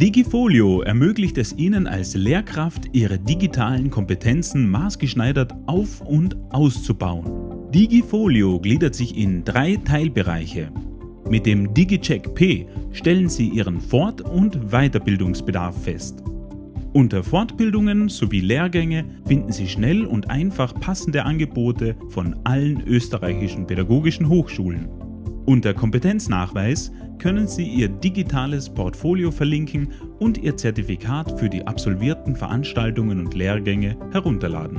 DigiFolio ermöglicht es Ihnen als Lehrkraft, Ihre digitalen Kompetenzen maßgeschneidert auf- und auszubauen. DigiFolio gliedert sich in 3 Teilbereiche. Mit dem DigiCheck.P stellen Sie Ihren Fort- und Weiterbildungsbedarf fest. Unter Fortbildungen sowie Lehrgänge finden Sie schnell und einfach passende Angebote von allen österreichischen pädagogischen Hochschulen. Unter Kompetenznachweis können Sie Ihr digitales Portfolio verlinken und Ihr Zertifikat für die absolvierten Veranstaltungen und Lehrgänge herunterladen.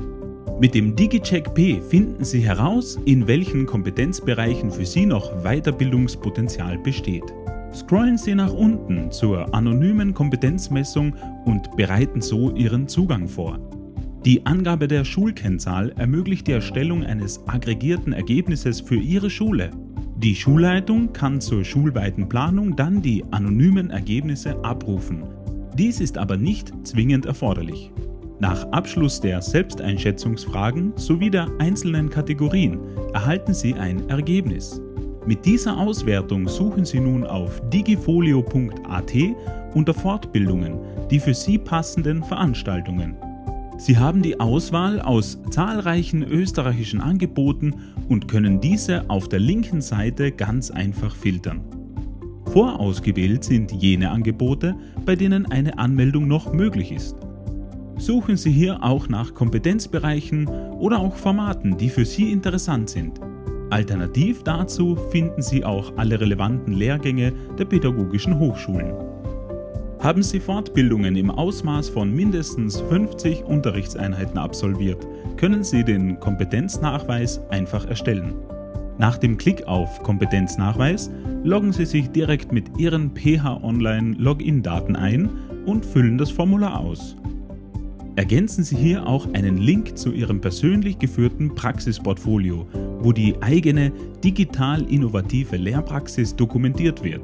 Mit dem DigiCheck.P finden Sie heraus, in welchen Kompetenzbereichen für Sie noch Weiterbildungspotenzial besteht. Scrollen Sie nach unten zur anonymen Kompetenzmessung und bereiten so Ihren Zugang vor. Die Angabe der Schulkennzahl ermöglicht die Erstellung eines aggregierten Ergebnisses für Ihre Schule. Die Schulleitung kann zur schulweiten Planung dann die anonymen Ergebnisse abrufen. Dies ist aber nicht zwingend erforderlich. Nach Abschluss der Selbsteinschätzungsfragen sowie der einzelnen Kategorien erhalten Sie ein Ergebnis. Mit dieser Auswertung suchen Sie nun auf digifolio.at unter Fortbildungen die für Sie passenden Veranstaltungen. Sie haben die Auswahl aus zahlreichen österreichischen Angeboten und können diese auf der linken Seite ganz einfach filtern. Vorausgewählt sind jene Angebote, bei denen eine Anmeldung noch möglich ist. Suchen Sie hier auch nach Kompetenzbereichen oder auch Formaten, die für Sie interessant sind. Alternativ dazu finden Sie auch alle relevanten Lehrgänge der pädagogischen Hochschulen. Haben Sie Fortbildungen im Ausmaß von mindestens 50 Unterrichtseinheiten absolviert, können Sie den Kompetenznachweis einfach erstellen. Nach dem Klick auf Kompetenznachweis loggen Sie sich direkt mit Ihren PH-Online-Login-Daten ein und füllen das Formular aus. Ergänzen Sie hier auch einen Link zu Ihrem persönlich geführten Praxisportfolio, wo die eigene digital innovative Lehrpraxis dokumentiert wird.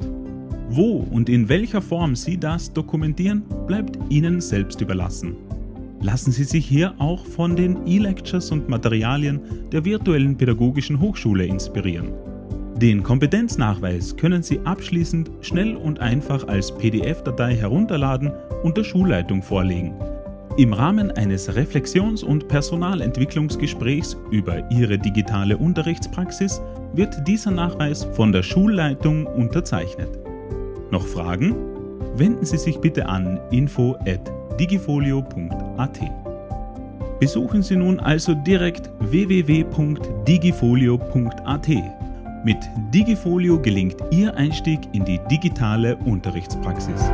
Wo und in welcher Form Sie das dokumentieren, bleibt Ihnen selbst überlassen. Lassen Sie sich hier auch von den eLectures und Materialien der virtuellen pädagogischen Hochschule inspirieren. Den Kompetenznachweis können Sie abschließend schnell und einfach als PDF-Datei herunterladen und der Schulleitung vorlegen. Im Rahmen eines Reflexions- und Personalentwicklungsgesprächs über Ihre digitale Unterrichtspraxis wird dieser Nachweis von der Schulleitung unterzeichnet. Noch Fragen? Wenden Sie sich bitte an info@digifolio.at. Besuchen Sie nun also direkt www.digifolio.at. Mit DigiFolio gelingt Ihr Einstieg in die digitale Unterrichtspraxis.